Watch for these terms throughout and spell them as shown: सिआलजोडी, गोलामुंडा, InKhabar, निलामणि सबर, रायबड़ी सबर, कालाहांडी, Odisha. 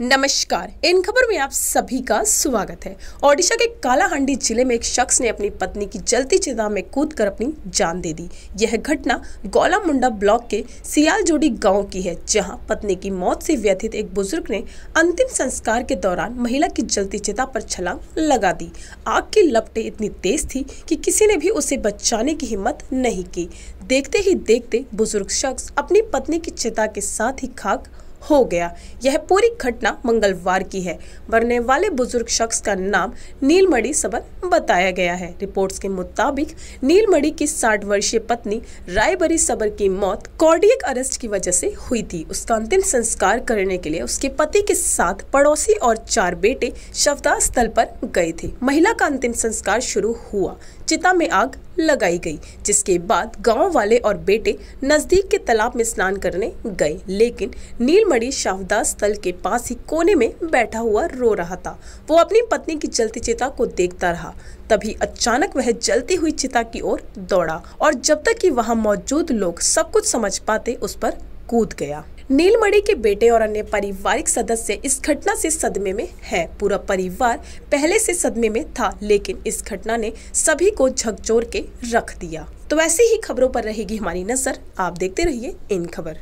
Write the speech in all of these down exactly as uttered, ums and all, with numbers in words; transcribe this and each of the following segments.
नमस्कार, इन खबर में आप सभी का स्वागत है। ओडिशा के कालाहांडी जिले में एक शख्स ने अपनी पत्नी की जलती चिता में कूदकर अपनी जान दे दी। यह घटना गोलामुंडा ब्लॉक के सिआलजोडी गांव की है, जहां पत्नी की मौत से व्यथित एक बुजुर्ग ने अंतिम संस्कार के दौरान महिला की जलती चिता पर छलांग लगा दी। आग की लपटें इतनी तेज थी कि किसी ने भी उसे बचाने की हिम्मत नहीं की। देखते ही देखते बुजुर्ग शख्स अपनी पत्नी की चिता के साथ ही खाक हो गया। यह पूरी घटना मंगलवार की है। मरने वाले बुजुर्ग शख्स का नाम निलामणि सबर बताया गया है। रिपोर्ट्स के मुताबिक निलामणि की साठ वर्षीय पत्नी रायबड़ी सबर की मौत कार्डियक अरेस्ट की वजह से हुई थी। उसका अंतिम संस्कार करने के लिए उसके पति के साथ पड़ोसी और चार बेटे शवदाह स्थल पर गए थे। महिला का अंतिम संस्कार शुरू हुआ। चिता में आग लगाई गई, जिसके बाद गांव वाले और बेटे नजदीक के तालाब में स्नान करने गए, लेकिन निलामणि शवदाह स्थल के पास ही कोने में बैठा हुआ रो रहा था। वो अपनी पत्नी की जलती चिता को देखता रहा। तभी अचानक वह जलती हुई चिता की ओर दौड़ा और जब तक कि वहां मौजूद लोग सब कुछ समझ पाते उस पर कूद गया। निलामणि के बेटे और अन्य पारिवारिक सदस्य इस घटना से सदमे में हैं। पूरा परिवार पहले से सदमे में था, लेकिन इस घटना ने सभी को झकझोर के रख दिया। तो ऐसी ही खबरों पर रहेगी हमारी नजर। आप देखते रहिए इन खबर।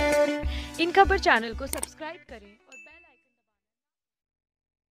इन खबर चैनल को सब्सक्राइब करें।